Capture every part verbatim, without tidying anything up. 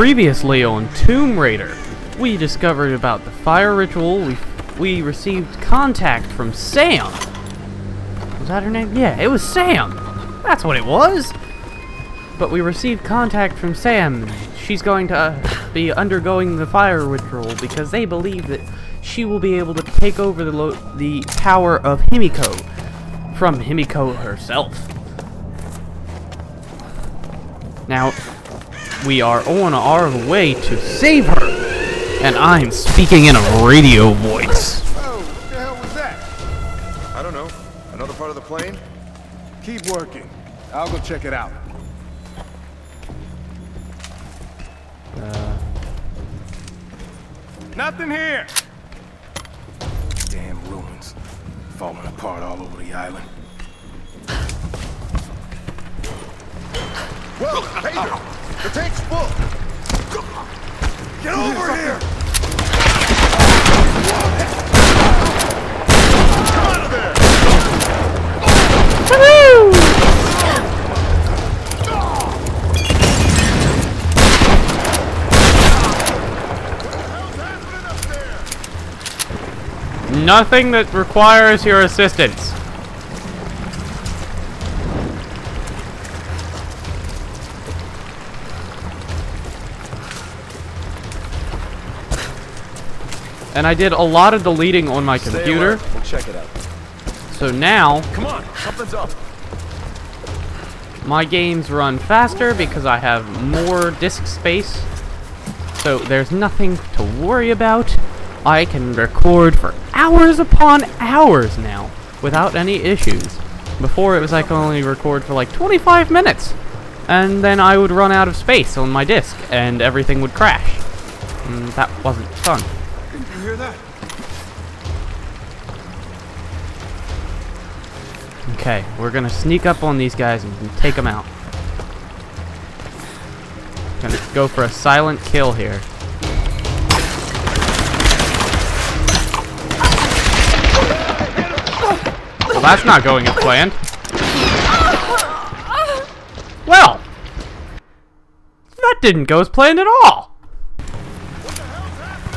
Previously on Tomb Raider, we discovered about the fire ritual. We we received contact from Sam. Was that her name? Yeah, it was Sam. That's what it was. But we received contact from Sam. She's going to uh, be undergoing the fire ritual because they believe that she will be able to take over the lo the power of Himiko from Himiko herself. Now, we are on our way to save her, and I'm speaking in a radio voice. Oh, what the hell was that? I don't know. Another part of the plane? Keep working. I'll go check it out. Uh. Nothing here. Damn ruins, falling apart all over the island. Whoa, Pedro! The tank's full! Get over here! Come out of there! Woohoo! Nothing that requires your assistance. And I did a lot of deleting on my computer. We'll check it out. So now, come on, something's up. My games run faster because I have more disk space. So there's nothing to worry about. I can record for hours upon hours now without any issues. Before it was I could only record for like twenty-five minutes. And then I would run out of space on my disk and everything would crash. And that wasn't fun. You hear that? Okay, we're gonna sneak up on these guys and take them out. Gonna go for a silent kill here. Well, that's not going as planned. Well, that didn't go as planned at all.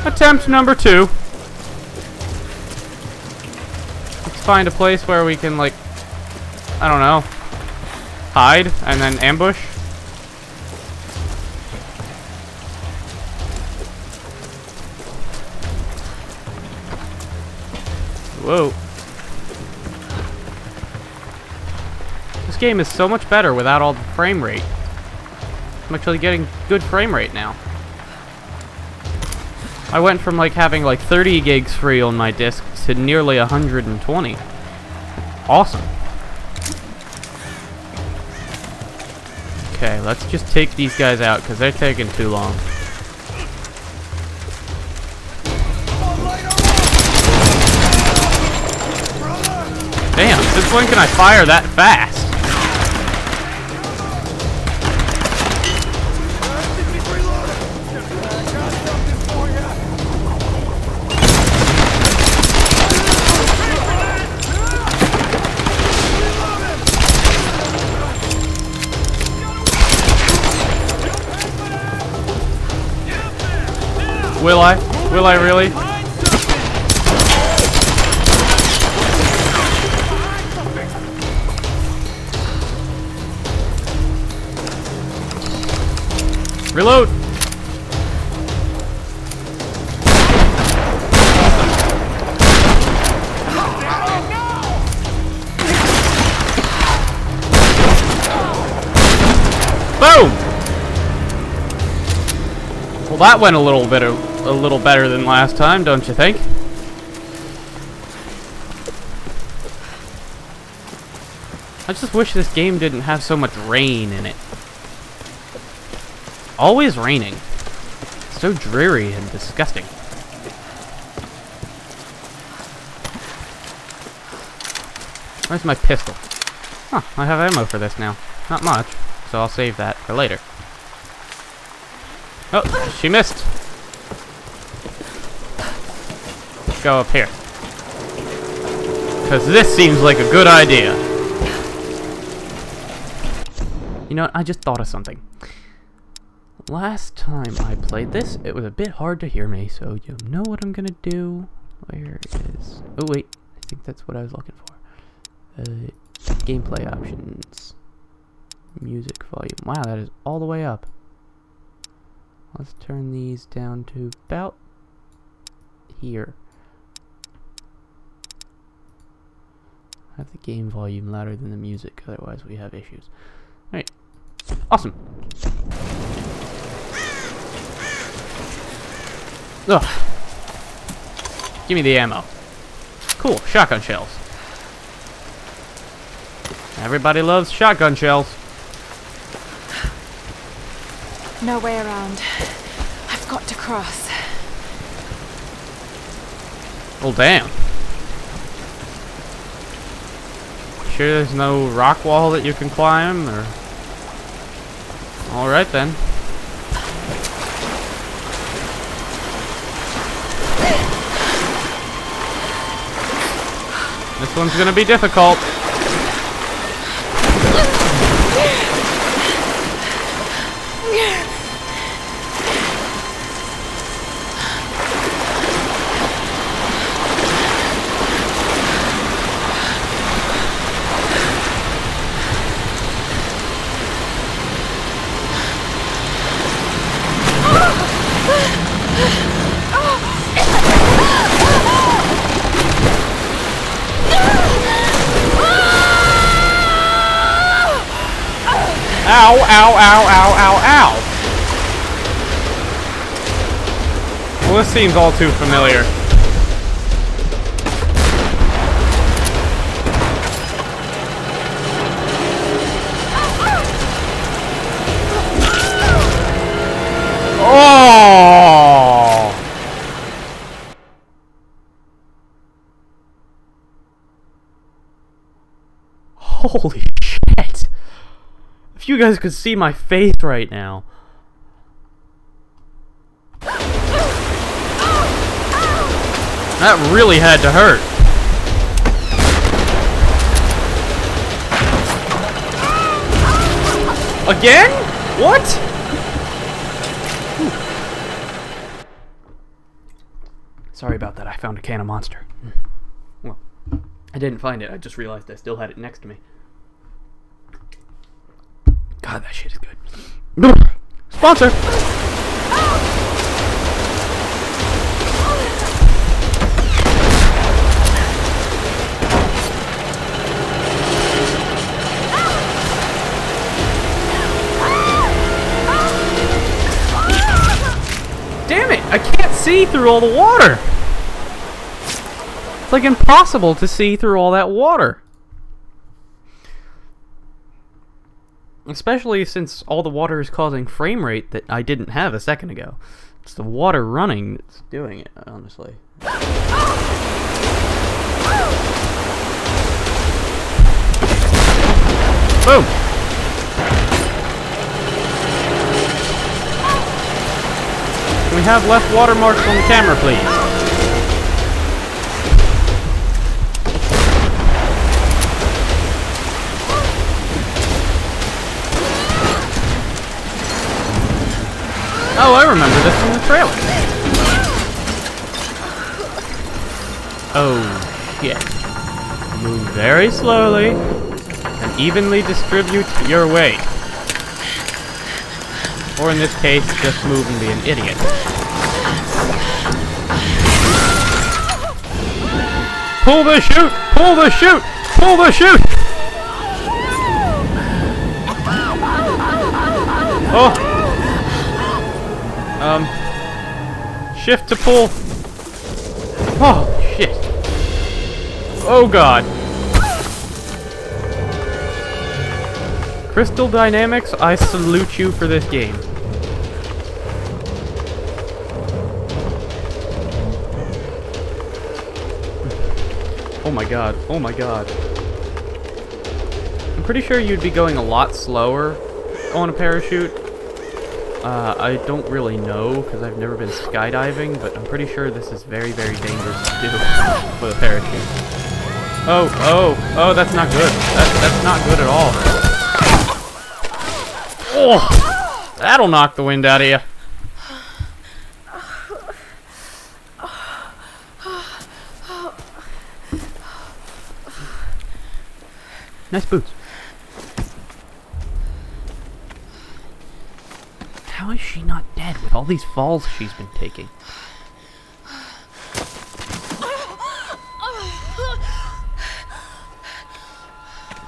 Attempt number two. Let's find a place where we can, like, I don't know, hide and then ambush. Whoa. This game is so much better without all the frame rate. I'm actually getting good frame rate now. I went from like having like thirty gigs free on my disk to nearly one hundred twenty. Awesome. Okay, let's just take these guys out because they're taking too long. Damn, since when can I fire that fast? Will I? Will I really? Reload! Boom! Well, that went a little bit of a little better than last time, don't you think? I just wish this game didn't have so much rain in it. Always raining. So dreary and disgusting. Where's my pistol? Huh, I have ammo for this now. Not much, so I'll save that for later. Oh, she missed. Go up here, because this seems like a good idea. You know what, I just thought of something. Last time I played this, it was a bit hard to hear me, so you know what I'm gonna do. Where is... Oh, wait. I think that's what I was looking for. Uh, gameplay options. Music volume. Wow, that is all the way up. Let's turn these down to about here. Have the game volume louder than the music, otherwise we have issues. Alright. Awesome! Ugh. Give me the ammo. Cool, shotgun shells. Everybody loves shotgun shells. No way around. I've got to cross. Well, damn. Sure there's no rock wall that you can climb, or... Alright then. This one's gonna be difficult. Ow, ow, ow, ow, ow, ow! Well, this seems all too familiar. Oh! Holy shit! You guys could see my face right now. That really had to hurt. Again? What? Whew. Sorry about that. I found a can of Monster. Well, I didn't find it. I just realized I still had it next to me. God, that shit is good. Sponsor! Damn it! I can't see through all the water! It's like impossible to see through all that water. Especially since all the water is causing frame rate that I didn't have a second ago. It's the water running that's doing it, honestly. Boom! Can we have left watermarks on the camera, please? Oh, I remember this from the trailer. Oh, yeah. Move very slowly and evenly distribute your weight. Or in this case, just move and be an idiot. Pull the chute! Pull the chute! Pull the chute! Oh! Um, shift to pull. Oh, shit. Oh, God. Crystal Dynamics, I salute you for this game. Oh, my God. Oh, my God. I'm pretty sure you'd be going a lot slower on a parachute. Uh, I don't really know, because I've never been skydiving, but I'm pretty sure this is very, very dangerous to do for the parachute. Oh, oh, oh, that's not good. That's, that's not good at all. Oh! That'll knock the wind out of you. Nice boots. How is she not dead with all these falls she's been taking?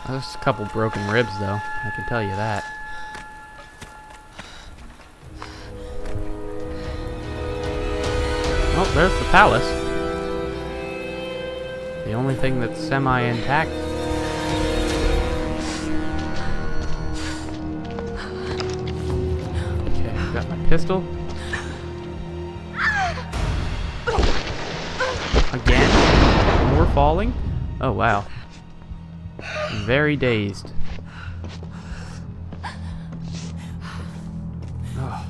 There's a couple broken ribs, though. I can tell you that. Oh, there's the palace. The only thing that's semi-intact. Pistol. Again? More falling? Oh, wow. I'm very dazed. Oh.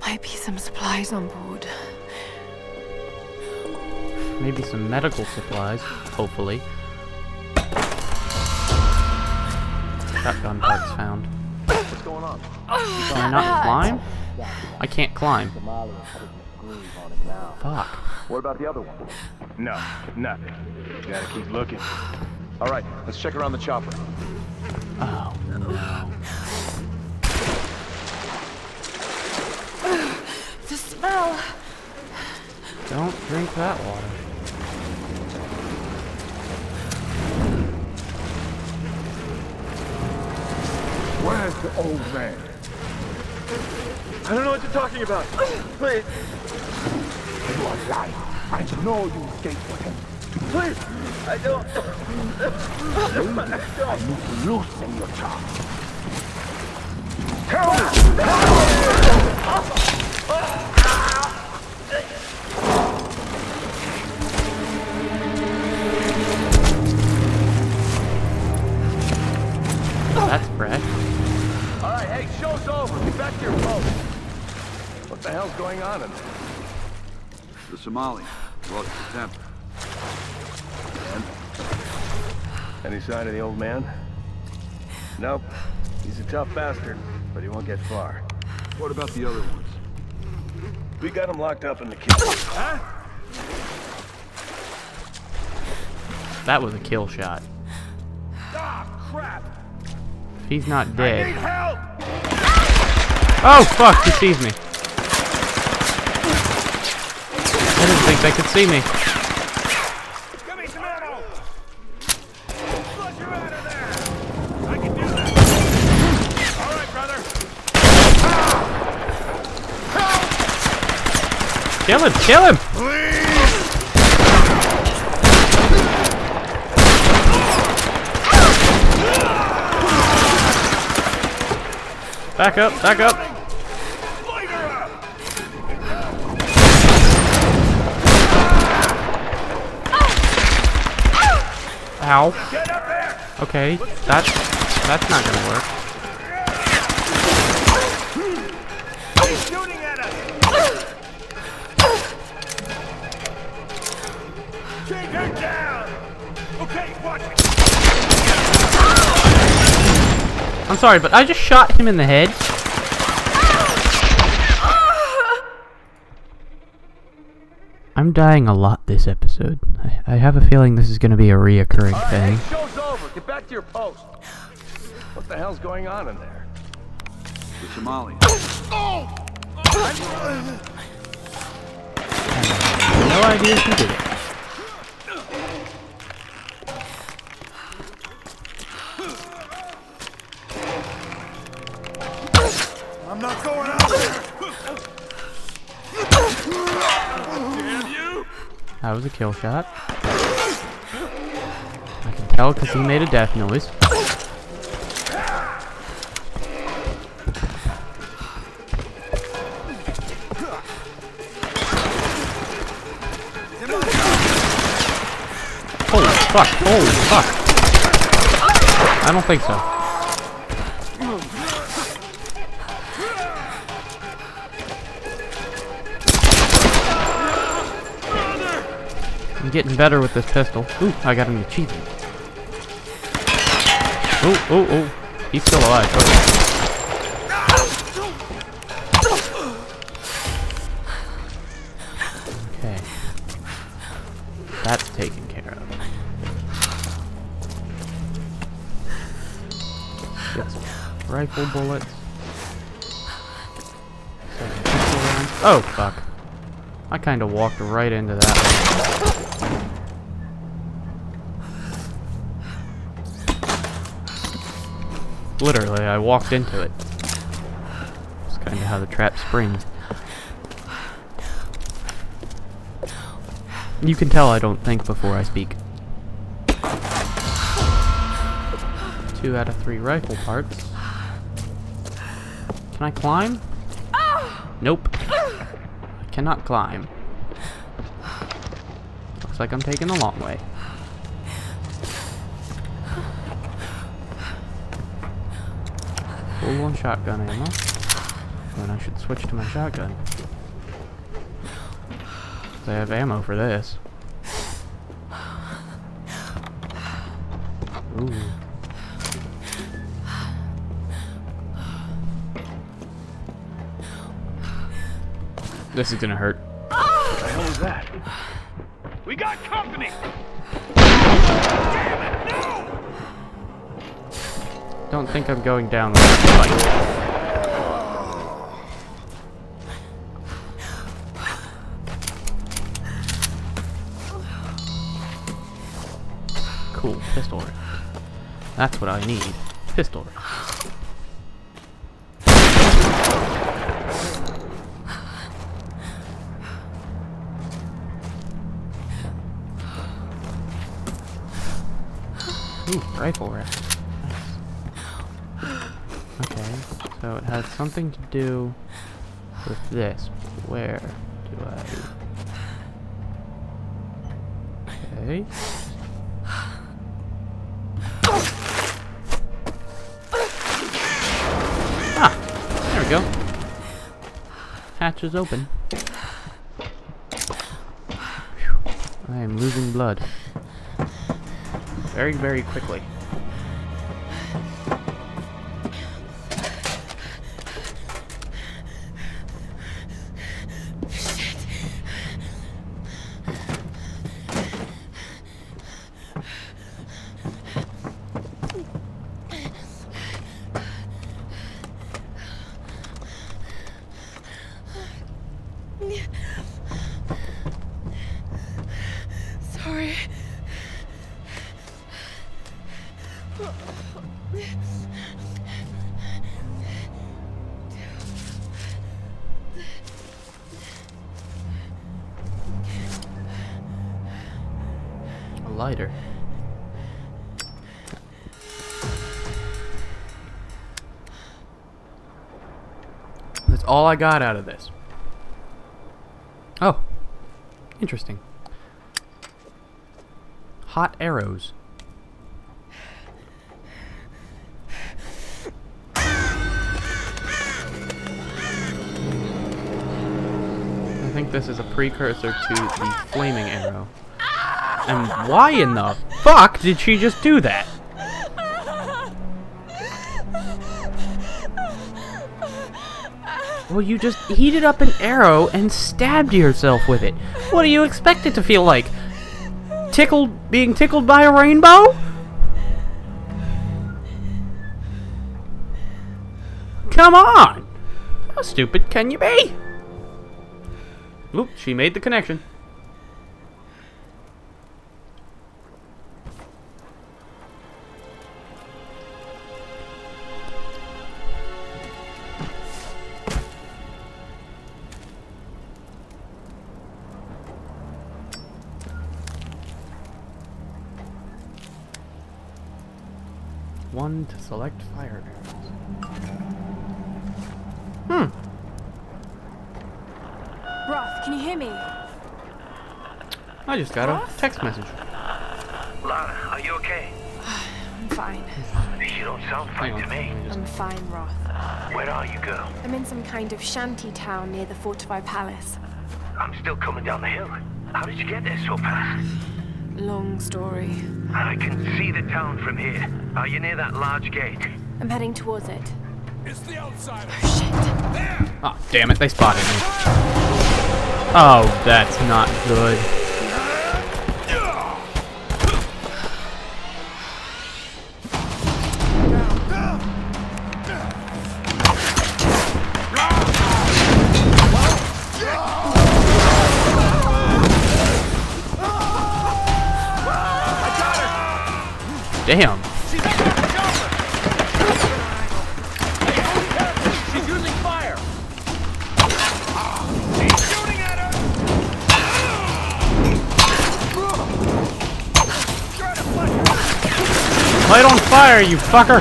Might be some supplies on board. Maybe some medical supplies, hopefully. Shotgun parts found. Can I not climb? I can't climb. Fuck. What about the other one? No, nothing. You gotta keep looking. Alright, let's check around the chopper. Oh, no. The smell! Don't drink that water. Where's the old man? I don't know what you're talking about. Please. You are lying. I know you escaped with him. Please. I don't. I need to loosen your charm. Help! Help! That's fresh. Show's over. Get back to your boat. What the hell's going on in there? The Somali brought us to Tampa. And any sign of the old man? Nope. He's a tough bastard, but he won't get far. What about the other ones? We got him locked up in the kitchen. Huh? That was a kill shot. Ah, crap! If he's not dead. I need help! Oh, fuck, he sees me. I didn't think they could see me. Give me some ammo! Flush her out of there! I can do that! Alright, brother! Help! Kill him, kill him! Please! Back up, back up! Ow. Okay, that's that's not gonna work. I'm sorry, but I just shot him in the head. I'm dying a lot this episode. I, I have a feeling this is going to be a reoccurring right, thing. Hey, show's over. Get back to your post. What the hell's going on in there? The Somali. Oh! No idea who did it. I'm not going out there. That was a kill shot. I can tell because he made a death noise. Holy fuck, holy fuck. I don't think so. I'm getting better with this pistol. Ooh, I got an achievement. Oh, oh, oh. He's still alive. Okay. That's taken care of. Got some rifle bullets. Oh, fuck. I kind of walked right into that one. Literally, I walked into it. That's kind of how the trap springs. You can tell I don't think before I speak. Two out of three rifle parts. Can I climb? Nope. I cannot climb. Looks like I'm taking the long way. Full on shotgun ammo. Then I should switch to my shotgun. They have ammo for this. Ooh. This is gonna hurt. What the hell is that? We got company! Damn it, no! Don't think I'm going down with this fight. Cool, pistol rip. That's what I need. Pistol rip. Ooh, rifle rip. So it has something to do with this. Where do I... Okay. Ah! There we go. Hatch is open. Whew. I am losing blood. Very, very quickly. Sorry. A lighter. That's all I got out of this. Oh, interesting. Hot arrows. I think this is a precursor to the flaming arrow. And why in the fuck did she just do that? Well, you just heated up an arrow and stabbed yourself with it. What do you expect it to feel like? Tickled, being tickled by a rainbow? Come on! How stupid can you be? Oop, she made the connection. One to select fire arrows. Hmm. Roth, can you hear me? I just got Roth? a text message. Lara, are you okay? I'm fine. You don't sound fine on, to me. me just... I'm fine, Roth. Where are you, girl? I'm in some kind of shanty town near the Fortify Palace. I'm still coming down the hill. How did you get there so fast? Long story. I can see the town from here. Are you near that large gate? I'm heading towards it. It's the outside. Oh shit! There. Oh damn it! They spotted me. Oh, that's not good. Damn. She's up there. She's using fire. She's shooting at her. Light on fire, you fucker.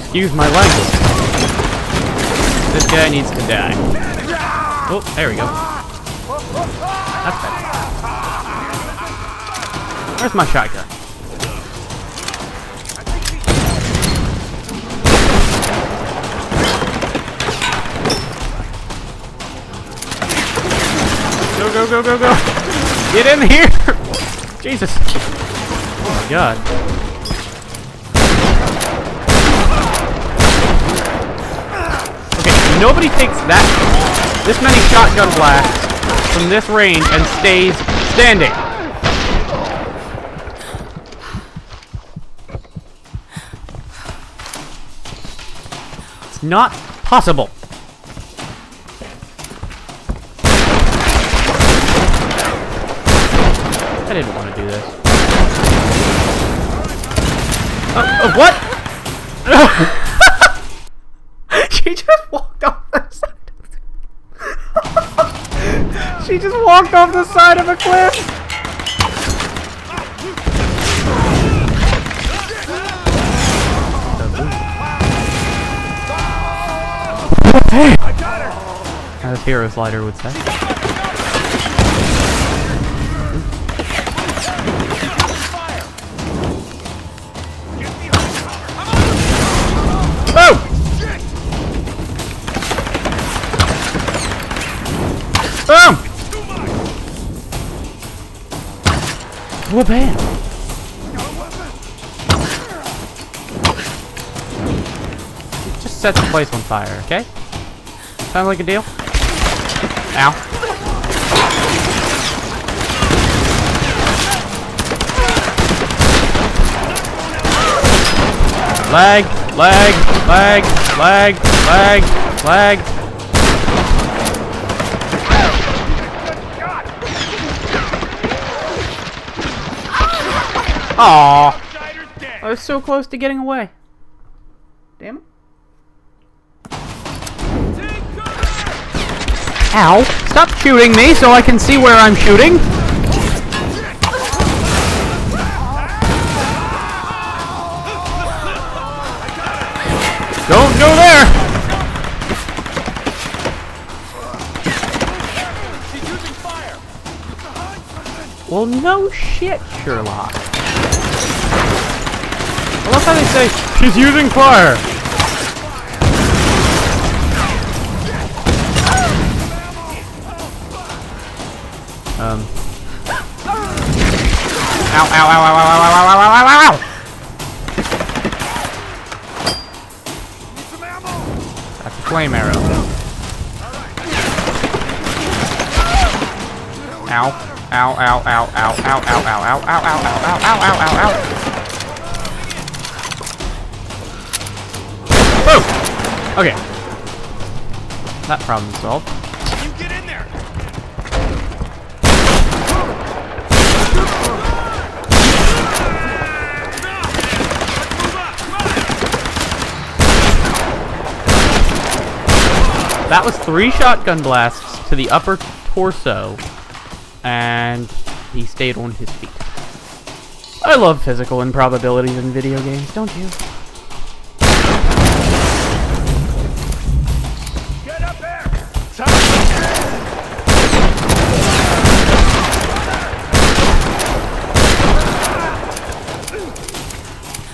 Excuse my language. This guy needs to die. Oh, there we go. That's better. Where's my shotgun? Go, go, go, go! Get in here! Jesus! Oh my god. Okay, nobody takes that this many shotgun blasts from this range and stays standing. It's not possible. I didn't want to do this. Uh, uh, what? She just walked off the side of the She just walked off the side of a cliff! Hey! I got her! As Hero Slider would say. Boom! What band? Just set the place on fire, okay? Sound like a deal? Ow. Lag, lag, lag, lag, lag, lag. Aww. I was so close to getting away. Damn it. Ow. Stop shooting me so I can see where I'm shooting. Don't go there. Well, no shit, Sherlock. I love how they say, she's using fire! Um... Ow, ow, ow, ow, ow, ow, ow, ow, ow, ow, ow! That's a flame arrow. Ow, ow, ow, ow, ow, ow, ow, ow, ow, ow, ow, ow, ow, ow, ow, ow. Okay. That problem solved. You get in there. That was three shotgun blasts to the upper torso, and he stayed on his feet. I love physical improbabilities in video games, don't you?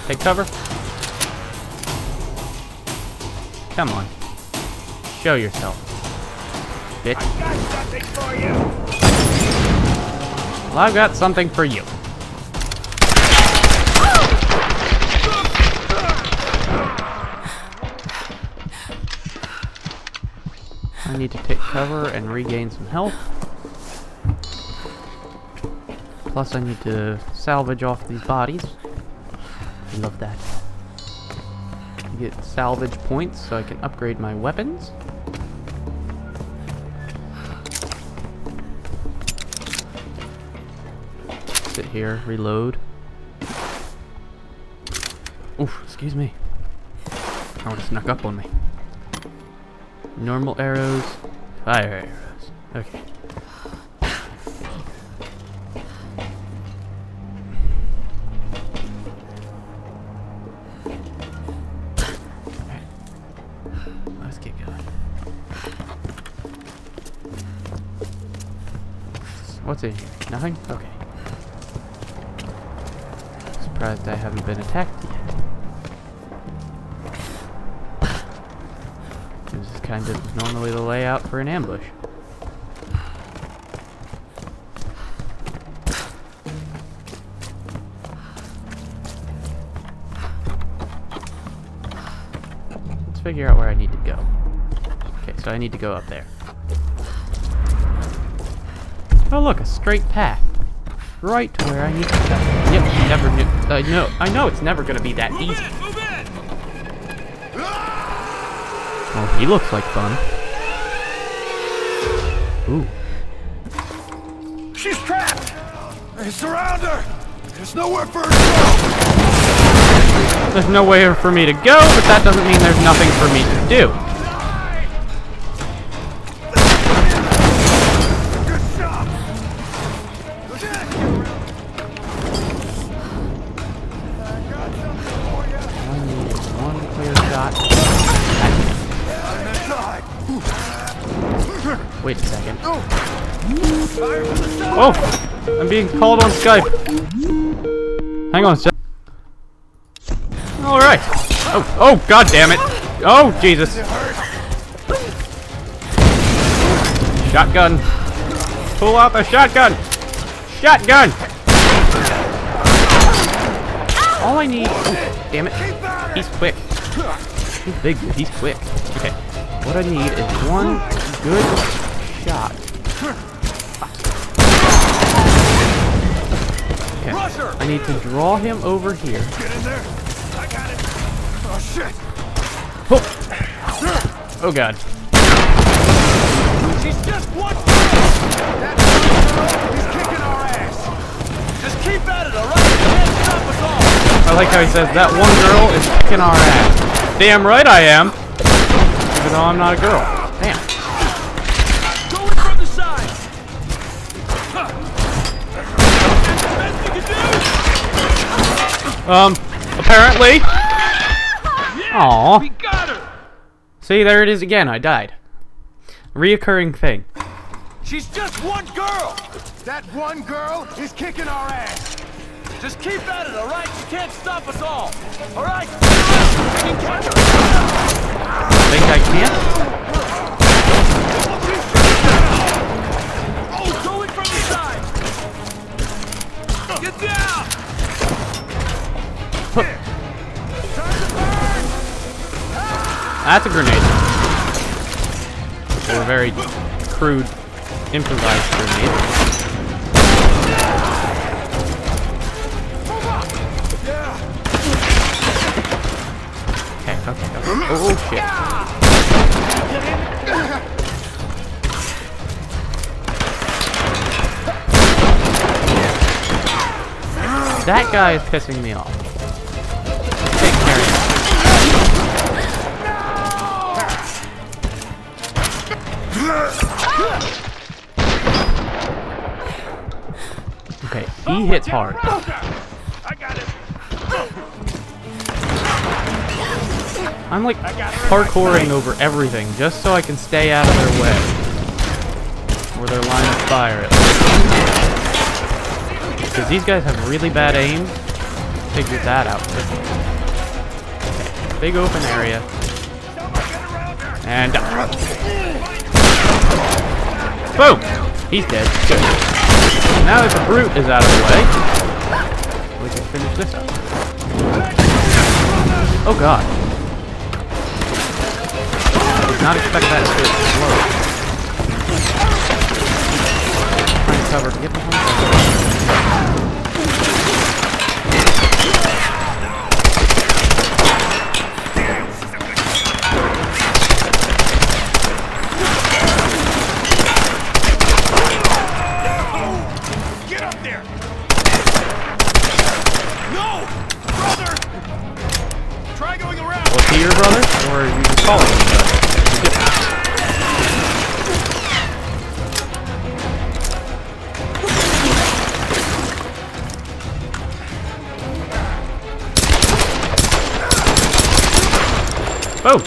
Take cover. Come on. Show yourself. Bitch. I got something for you. Well, I've got something for you. I need to take cover and regain some health. Plus I need to salvage off these bodies. I love that. Get salvage points so I can upgrade my weapons. Sit here, reload. Oof, excuse me. That one snuck up on me. Normal arrows, fire arrows. Okay. What's in here? Nothing? Okay. Surprised I haven't been attacked yet. This is kind of normally the layout for an ambush. Let's figure out where I need to go. Okay, so I need to go up there. Oh look, a straight path, right to where I need to go. Yep, never knew. I uh, know. I know it's never gonna be that move easy. In, move in. Well, he looks like fun. Ooh. She's trapped. They surround her. There's nowhere for her to go. There's nowhere for me to go, but that doesn't mean there's nothing for me to do. Wait a second. Oh! I'm being called on Skype. Hang on a sec. Alright. Oh, oh, god damn it. Oh, Jesus. Shotgun. Pull out the shotgun. Shotgun! All I need. Oh, damn it. He's quick. He's big, dude. He's quick. Okay. What I need is one good. God. Okay. I need to draw him over here. Get in there. I got it. Oh shit. Oh, oh god. She's just one. He's kicking our ass. Just keep at it, alright? Can't stop us all. I like how he says that one girl is kicking our ass. Damn right I am. Even though I'm not a girl. Damn. Um, apparently. Aww. We got her. See, there it is again. I died. Reoccurring thing. She's just one girl. That one girl is kicking our ass. Just keep at it, all right? She can't stop us all. All right? I can catch her. Think I can? Oh, go in from the side. Get down. That's a grenade. Or a very crude, improvised grenade. Okay, okay, okay. Oh shit. That guy is pissing me off. Okay, he hits hard. I got it. I'm like parkouring over everything just so I can stay out of their way. Or their line of fire at least. Because these guys have really bad aim. Figured that out quickly. Okay, big open area. And down. Boom! He's dead. Good. Now that the brute is out of the way, we can finish this up. Oh god. I did not expect that to explode. cover. Get behind cover. Get up there! No! Brother! Try going around! Was he your brother? Or are you just calling him brother? Oh!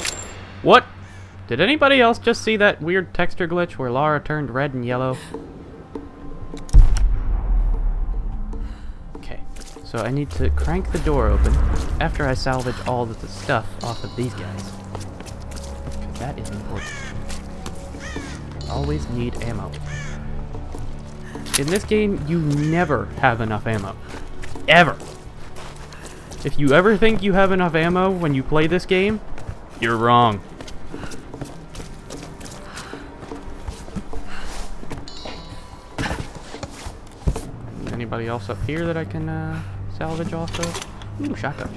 What? Did anybody else just see that weird texture glitch where Lara turned red and yellow? Okay, so I need to crank the door open after I salvage all of the stuff off of these guys. Because that is important. Always need ammo. In this game, you never have enough ammo. Ever! If you ever think you have enough ammo when you play this game, you're wrong. Anybody else up here that I can uh, salvage also? Ooh, shotgun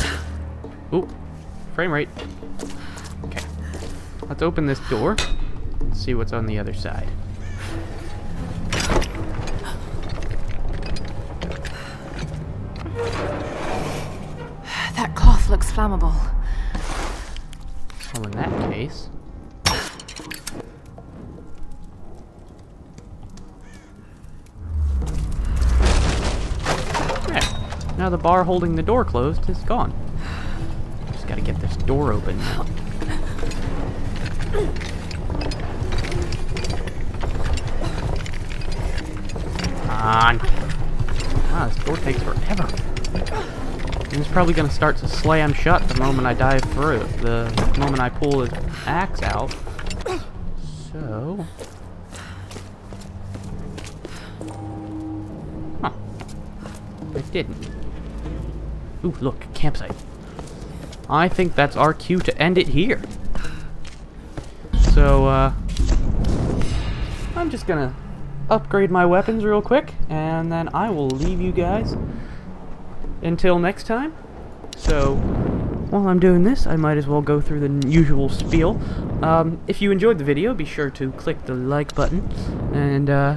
shells. Ooh, frame rate. Okay. Let's open this door and see what's on the other side. Looks flammable. Well, in that case, right. Now the bar holding the door closed is gone. Just gotta get this door open now. Come on. Ah, this door takes forever. And it's probably going to start to slam shut the moment I dive through, the moment I pull his axe out. So... Huh. It didn't. Ooh, look, campsite. I think that's our cue to end it here. So, uh... I'm just going to upgrade my weapons real quick, and then I will leave you guys until next time. So while I'm doing this, I might as well go through the usual spiel. Um, if you enjoyed the video, be sure to click the like button, and uh,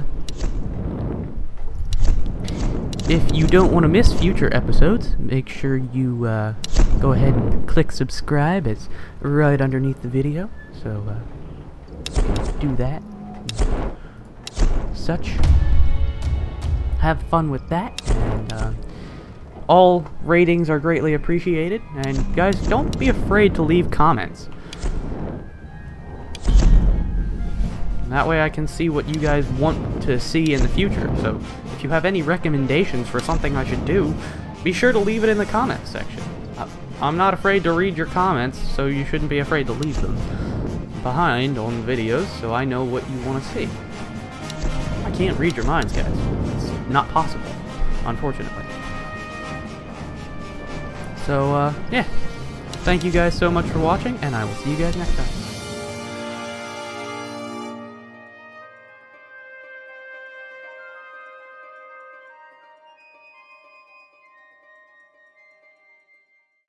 if you don't want to miss future episodes, make sure you uh, go ahead and click subscribe. It's right underneath the video, so uh, do that. Such. Have fun with that, and uh, all ratings are greatly appreciated, and guys, don't be afraid to leave comments. And that way I can see what you guys want to see in the future, so if you have any recommendations for something I should do, be sure to leave it in the comments section. I'm not afraid to read your comments, so you shouldn't be afraid to leave them behind on the videos, so I know what you want to see. I can't read your minds, guys. It's not possible, unfortunately. So, uh, yeah, thank you guys so much for watching, and I will see you guys next time.